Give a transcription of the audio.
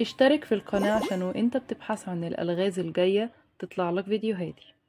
اشترك في القناة عشان وانت بتبحث عن الألغاز الجاية تطلع لك فيديوهاتي.